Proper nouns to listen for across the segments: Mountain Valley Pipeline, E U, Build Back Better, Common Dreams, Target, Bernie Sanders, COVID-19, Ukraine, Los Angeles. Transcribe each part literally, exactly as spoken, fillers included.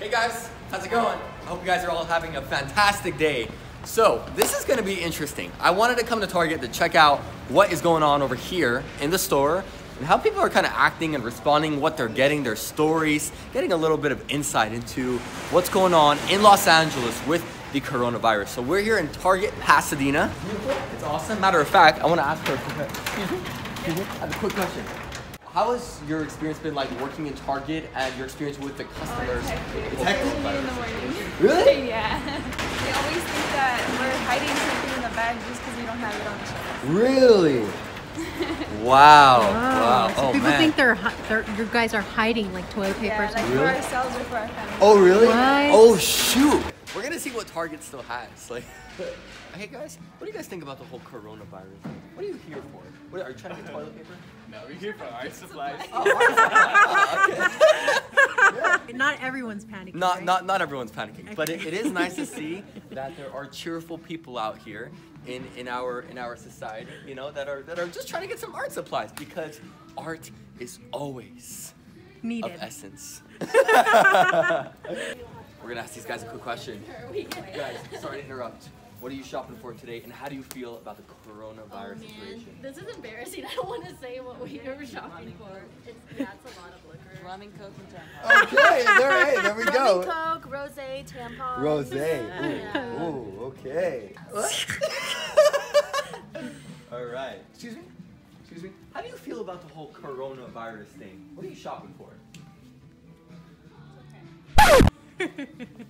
Hey guys, how's it going? I hope you guys are all having a fantastic day. So this is gonna be interesting. I wanted to come to Target to check out what is going on over here in the store and how people are kind of acting and responding, what they're getting, their stories, getting a little bit of insight into what's going on in Los Angeles with the coronavirus. So we're here in Target, Pasadena. It's awesome. Matter of fact, I wanna ask her, excuse me, I have a quick question. How has your experience been like working in Target and your experience with the customers? Oh, it's hectic. It's really? Yeah. They always think that we're hiding something in the bag just because we don't have it on the shelf. Really? Wow. Wow. Wow. So oh, people man. think they're, they're you guys are hiding like toilet paper. Yeah, like really? For ourselves or for our family. Oh really? What? Oh shoot. We're gonna see what Target still has. Like, hey guys, what do you guys think about the whole coronavirus? What are you here for? What, are you trying to get toilet paper? No, we're here for art supplies. Oh, art supplies. Oh, okay. Not everyone's panicking. Not right? not not everyone's panicking, okay. But it, it is nice to see that there are cheerful people out here in in our in our society, you know, that are that are just trying to get some art supplies because art is always needed. Of essence. We're gonna ask these guys a quick question. Guys, sorry to interrupt. What are you shopping for today, and how do you feel about the coronavirus oh, situation? This is embarrassing. I don't want to say what we are shopping for. It's, that's a lot of liquor. Rum and Coke and tampons. Okay, there, hey, there we Rum go. Rum and Coke, rosé, tampons. Rosé. Ooh, yeah. Ooh, okay. All right. Excuse me? Excuse me? How do you feel about the whole coronavirus thing? What are you shopping for?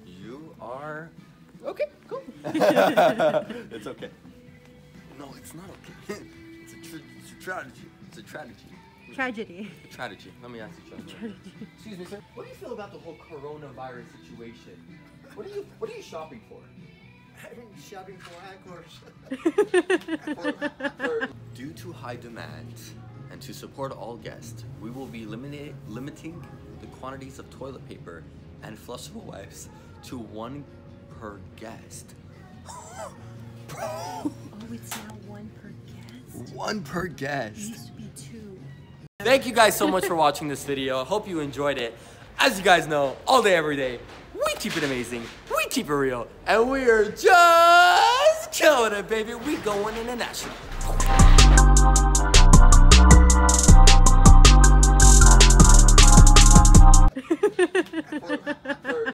You are... Okay, cool. It's okay. No, it's not okay. It's a, tra it's a tragedy. It's a tragedy. Tragedy. A tragedy. Let me ask you something. Excuse me, sir. What do you feel about the whole coronavirus situation? What are you What are you shopping for? I'm shopping for hagglers. for, for, due to high demand and to support all guests, we will be limited limiting the quantities of toilet paper and flushable wipes to one. Per guest. Bro. Oh, it's now one per guest. One per guest. It used to be two. Thank you guys so much for watching this video. I hope you enjoyed it. As you guys know, all day, every day, we keep it amazing. We keep it real. And we are just killing it, baby. We going international.